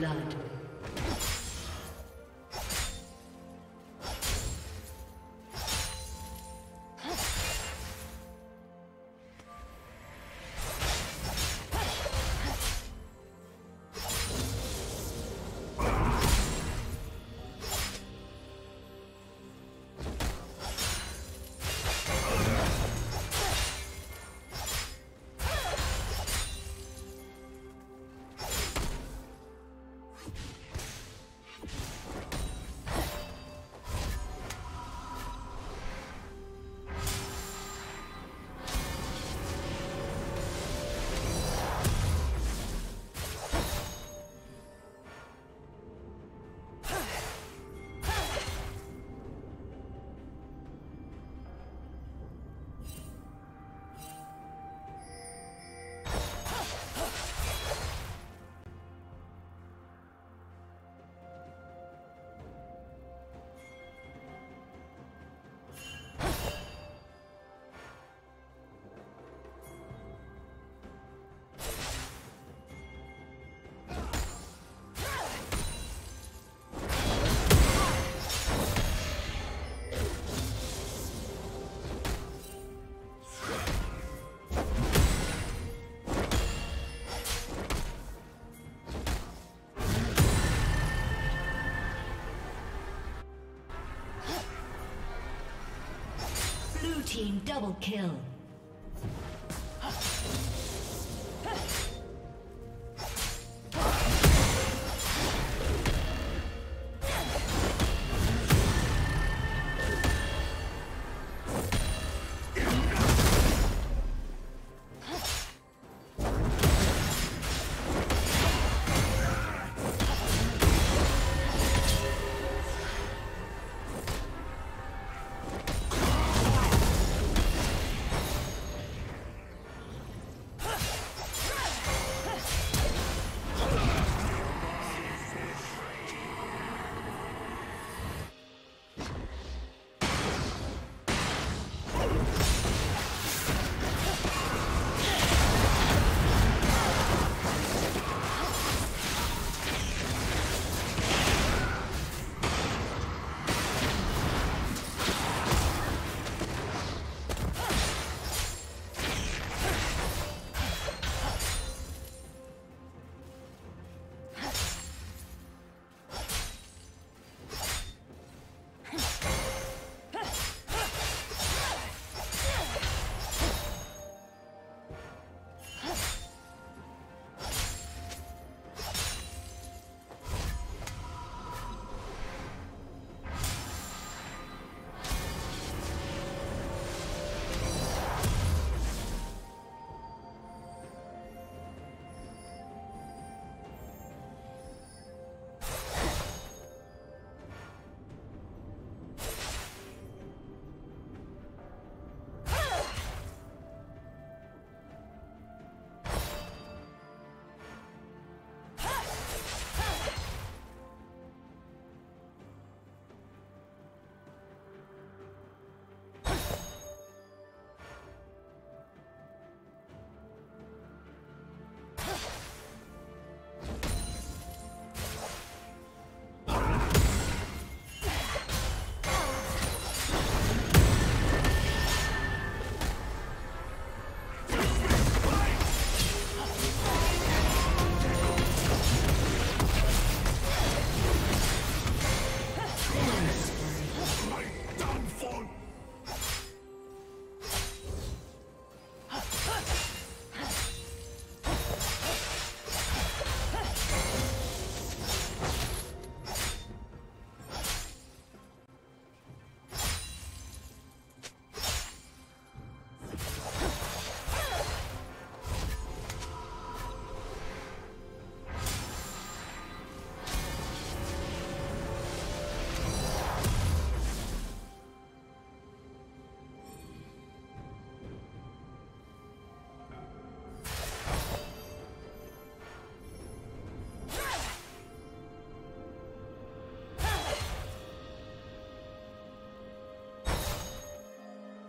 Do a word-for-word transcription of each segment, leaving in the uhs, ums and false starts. blood. Team double kill.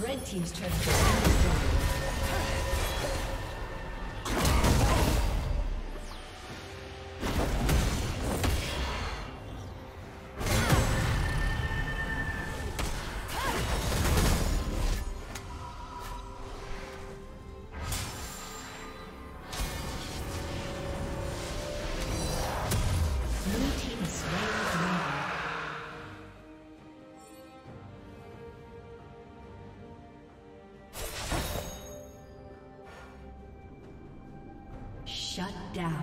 Red team's turn to destroy. Shut down.